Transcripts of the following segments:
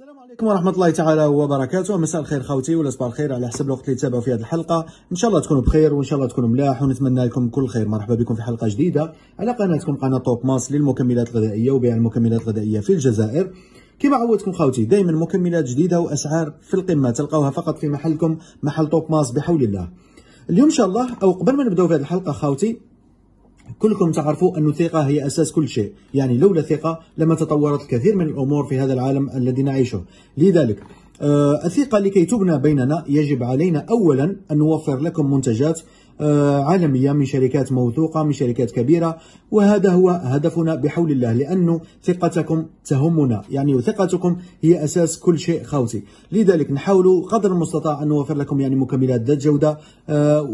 السلام عليكم ورحمه الله تعالى وبركاته. مساء الخير خوتي ولا صباح الخير على حسب الوقت اللي تتابعوا في هذه الحلقه. ان شاء الله تكونوا بخير وان شاء الله تكونوا ملاح ونتمنى لكم كل خير. مرحبا بكم في حلقه جديده على قناتكم قناه توب ماس للمكملات الغذائيه وبيع المكملات الغذائيه في الجزائر. كما عودتكم خوتي دائما مكملات جديده واسعار في القمه تلقاوها فقط في محلكم محل توب ماس بحول الله. اليوم ان شاء الله او قبل ما نبداو في هذه الحلقه خوتي كلكم تعرفوا أن الثقة هي أساس كل شيء، يعني لولا الثقة لما تطورت الكثير من الأمور في هذا العالم الذي نعيشه. لذلك الثقة لكي تبنى بيننا يجب علينا أولا أن نوفر لكم منتجات عالمية من شركات موثوقة من شركات كبيرة، وهذا هو هدفنا بحول الله، لأن ثقتكم تهمنا، يعني ثقتكم هي أساس كل شيء خوتي. لذلك نحاول قدر المستطاع أن نوفر لكم يعني مكملات ذات جودة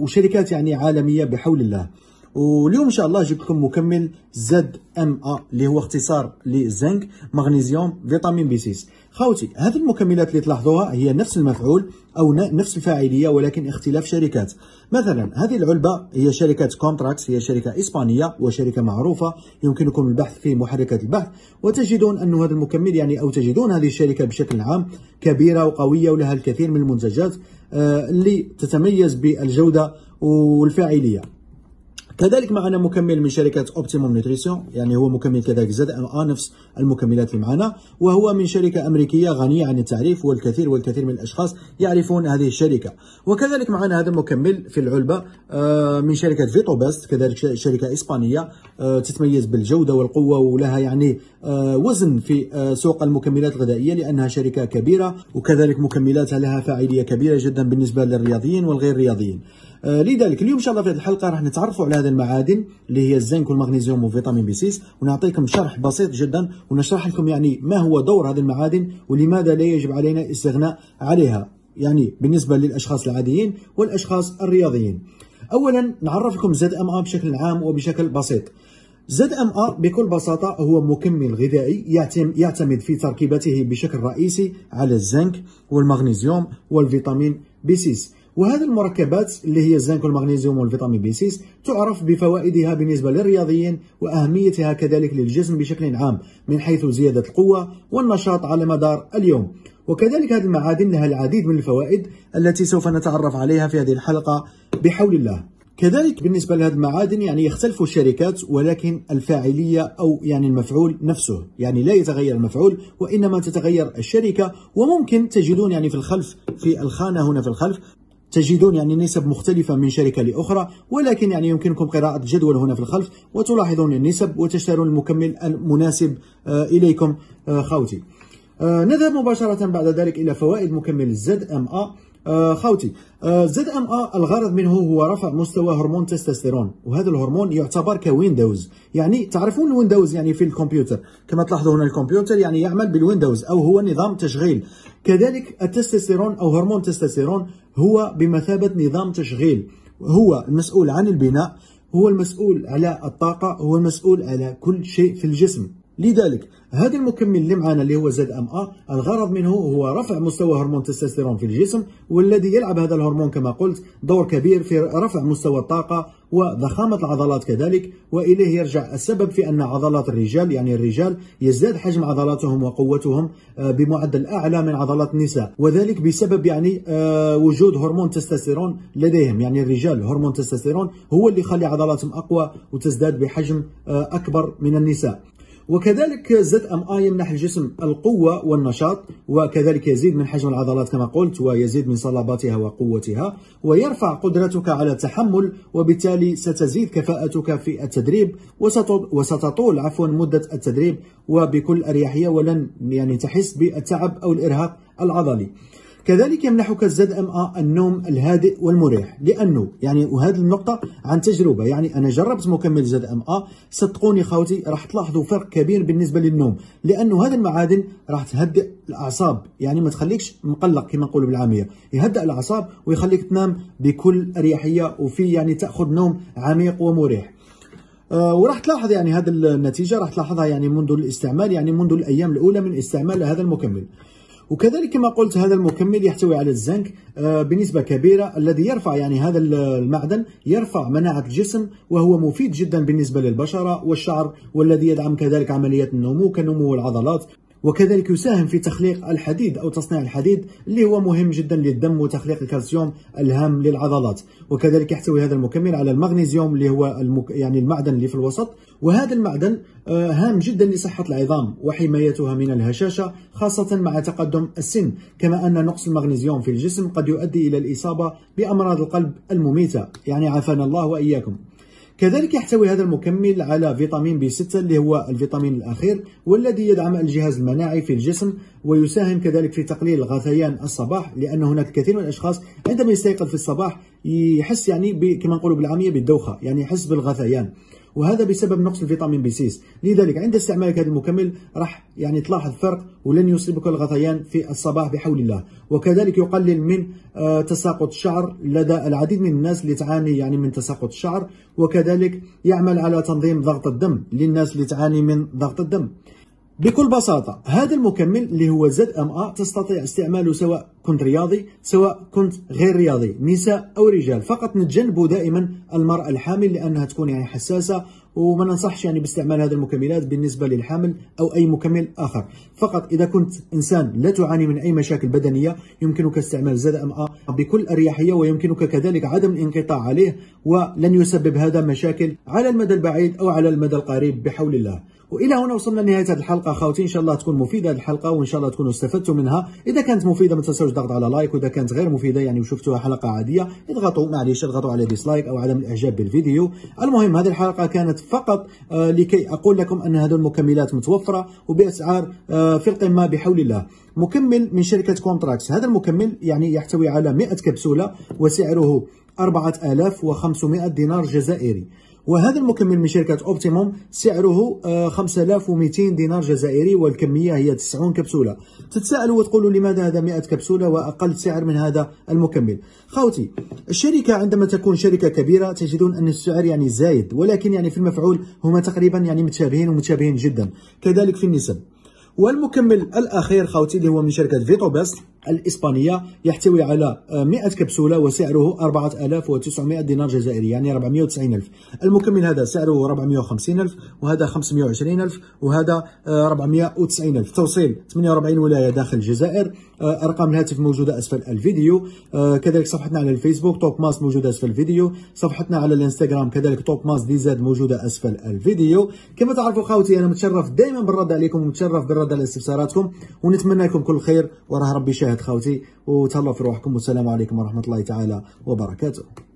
وشركات يعني عالمية بحول الله. واليوم ان شاء الله جبت لكم مكمل ZMA اللي هو اختصار لزنك مغنيزيوم فيتامين بي 6. خوتي هذه المكملات اللي تلاحظوها هي نفس المفعول او نفس الفاعليه ولكن اختلاف شركات. مثلا هذه العلبه هي شركه كونتراكس، هي شركه اسبانيه وشركه معروفه، يمكنكم البحث في محركات البحث وتجدون ان هذا المكمل يعني او تجدون هذه الشركه بشكل عام كبيره وقويه ولها الكثير من المنتجات اللي تتميز بالجوده والفاعليه. كذلك معنا مكمل من شركة Optimum Nutrition، يعني هو مكمل كذلك ZMA نفس المكملات اللي معنا، وهو من شركة أمريكية غنية عن التعريف والكثير والكثير من الأشخاص يعرفون هذه الشركة. وكذلك معنا هذا المكمل في العلبة من شركة فيتو باست، كذلك شركة إسبانية تتميز بالجودة والقوة ولها يعني وزن في سوق المكملات الغذائية لأنها شركة كبيرة، وكذلك مكملاتها لها فاعلية كبيرة جدا بالنسبة للرياضيين والغير رياضيين. لذلك اليوم ان شاء الله في هذه الحلقه راح نتعرفوا على هذه المعادن اللي هي الزنك والمغنيزيوم وفيتامين بي 6، ونعطيكم شرح بسيط جدا ونشرح لكم يعني ما هو دور هذه المعادن ولماذا لا يجب علينا الاستغناء عليها، يعني بالنسبه للاشخاص العاديين والاشخاص الرياضيين. اولا نعرف لكم ZMA بشكل عام وبشكل بسيط. ZMA بكل بساطه هو مكمل غذائي يعتمد في تركيبته بشكل رئيسي على الزنك والمغنيزيوم والفيتامين بي 6. وهذه المركبات اللي هي الزنك والمغنيزيوم والفيتامين بي 6 تعرف بفوائدها بالنسبة للرياضيين وأهميتها كذلك للجسم بشكل عام من حيث زيادة القوة والنشاط على مدار اليوم. وكذلك هذه المعادن لها العديد من الفوائد التي سوف نتعرف عليها في هذه الحلقة بحول الله. كذلك بالنسبة لهذه المعادن يعني يختلف الشركات ولكن الفاعلية أو يعني المفعول نفسه، يعني لا يتغير المفعول وإنما تتغير الشركة. وممكن تجدون يعني في الخلف في الخانة هنا في الخلف تجدون يعني نسب مختلفة من شركة لأخرى، ولكن يعني يمكنكم قراءة الجدول هنا في الخلف وتلاحظون النسب وتشترون المكمل المناسب إليكم خوتي. نذهب مباشرة بعد ذلك إلى فوائد مكمل ZMA. خوتي ZMA الغرض منه هو رفع مستوى هرمون تستوستيرون، وهذا الهرمون يعتبر كويندوز، يعني تعرفون الويندوز يعني في الكمبيوتر كما تلاحظوا هنا الكمبيوتر يعني يعمل بالويندوز أو هو نظام تشغيل. كذلك التستوستيرون أو هرمون التستوستيرون هو بمثابة نظام تشغيل، هو المسؤول عن البناء، هو المسؤول على الطاقة، هو المسؤول على كل شيء في الجسم. لذلك هذا المكمل اللي معانا اللي هو ZMA الغرض منه هو رفع مستوى هرمون التستوستيرون في الجسم، والذي يلعب هذا الهرمون كما قلت دور كبير في رفع مستوى الطاقة وضخامة العضلات كذلك. وإليه يرجع السبب في أن عضلات الرجال يعني الرجال يزداد حجم عضلاتهم وقوتهم بمعدل أعلى من عضلات النساء، وذلك بسبب يعني وجود هرمون التستوستيرون لديهم، يعني الرجال هرمون التستوستيرون هو اللي يخلي عضلاتهم أقوى وتزداد بحجم أكبر من النساء. وكذلك ZMA يمنح الجسم القوة والنشاط، وكذلك يزيد من حجم العضلات كما قلت ويزيد من صلابتها وقوتها، ويرفع قدرتك على التحمل، وبالتالي ستزيد كفاءتك في التدريب وستطول عفوا مدة التدريب وبكل أريحية، ولن يعني تحس بالتعب أو الإرهاق العضلي. كذلك يمنحك ZMA النوم الهادئ والمريح، لأنه يعني وهذه النقطة عن تجربة، يعني أنا جربت مكمل ZMA صدقوني خوتي راح تلاحظوا فرق كبير بالنسبة للنوم، لأنه هذه المعادن راح تهدئ الأعصاب، يعني ما تخليكش مقلق كما نقولوا بالعامية، يهدئ الأعصاب ويخليك تنام بكل أريحية وفي يعني تأخذ نوم عميق ومريح. وراح تلاحظ يعني هذه النتيجة راح تلاحظها يعني منذ الاستعمال، يعني منذ الأيام الأولى من استعمال هذا المكمل. وكذلك كما قلت هذا المكمل يحتوي على الزنك بنسبة كبيرة، الذي يرفع يعني هذا المعدن يرفع مناعة الجسم، وهو مفيد جدا بالنسبة للبشرة والشعر، والذي يدعم كذلك عمليات النمو كنمو العضلات وكذلك يساهم في تخليق الحديد أو تصنيع الحديد اللي هو مهم جدا للدم وتخليق الكالسيوم الهام للعضلات. وكذلك يحتوي هذا المكمل على المغنيسيوم اللي هو يعني المعدن اللي في الوسط، وهذا المعدن هام جدا لصحة العظام وحمايتها من الهشاشة خاصة مع تقدم السن، كما أن نقص المغنيسيوم في الجسم قد يؤدي إلى الإصابة بأمراض القلب المميتة، يعني عافانا الله وإياكم. كذلك يحتوي هذا المكمل على فيتامين B6 اللي هو الفيتامين الأخير والذي يدعم الجهاز المناعي في الجسم، ويساهم كذلك في تقليل غثيان الصباح، لأن هناك الكثير من الأشخاص عندما يستيقظ في الصباح يحس يعني كما نقولوا بالعامية بالدوخة، يعني يحس بالغثيان، وهذا بسبب نقص الفيتامين B6. لذلك عند استعمالك هذا المكمل راح يعني تلاحظ فرق ولن يصيبك الغثيان في الصباح بحول الله. وكذلك يقلل من تساقط الشعر لدى العديد من الناس اللي تعاني يعني من تساقط الشعر، وكذلك يعمل على تنظيم ضغط الدم للناس اللي تعاني من ضغط الدم. بكل بساطة هذا المكمل اللي هو ZMA تستطيع استعماله سواء كنت رياضي سواء كنت غير رياضي، نساء أو رجال، فقط نتجنبه دائما المرأة الحامل لأنها تكون يعني حساسة، وما ننصحش يعني باستعمال هذه المكملات بالنسبة للحامل أو أي مكمل آخر. فقط إذا كنت إنسان لا تعاني من أي مشاكل بدنية يمكنك استعمال ZMA بكل أريحية، ويمكنك كذلك عدم الانقطاع عليه، ولن يسبب هذا مشاكل على المدى البعيد أو على المدى القريب بحول الله. وإلى هنا وصلنا لنهاية هذه الحلقة أخواتي، إن شاء الله تكون مفيدة الحلقة وإن شاء الله تكونوا استفدتوا منها. إذا كانت مفيدة ما تنسوش الضغط على لايك، وإذا كانت غير مفيدة يعني وشفتوها حلقة عادية اضغطوا على ديسلايك أو عدم الإعجاب بالفيديو. المهم هذه الحلقة كانت فقط لكي أقول لكم أن هذه المكملات متوفرة وبأسعار في القمة بحول الله. مكمل من شركة كونتراكس، هذا المكمل يعني يحتوي على 100 كبسولة وسعره 4500 دينار جزائري، وهذا المكمل من شركة أوبتيموم سعره 5200 دينار جزائري والكمية هي 90 كبسولة. تتساءلوا وتقولوا لماذا هذا 100 كبسولة وأقل سعر من هذا المكمل؟ خوتي الشركة عندما تكون شركة كبيرة تجدون أن السعر يعني زايد، ولكن يعني في المفعول هما تقريبا يعني متشابهين جدا، كذلك في النسب. والمكمل الأخير خوتي اللي هو من شركة فيتو باست الإسبانية يحتوي على 100 كبسولة وسعره 4900 دينار جزائري، يعني 490 ألف. المكمل هذا سعره 450 ألف، وهذا 520 ألف، وهذا 490 ألف. توصيل 48 ولاية داخل الجزائر. أرقام الهاتف موجودة أسفل الفيديو، كذلك صفحتنا على الفيسبوك توب ماس موجودة أسفل الفيديو، صفحتنا على الانستغرام كذلك توب ماس دي زد موجودة أسفل الفيديو. كما تعرفوا خوتي أنا متشرف دائما بالرد عليكم ومتشرف بالرد على استفساراتكم، ونتمنى لكم كل خير وراه ربي شاهد خوتي، وتهلاو في روحكم والسلام عليكم ورحمة الله تعالى وبركاته.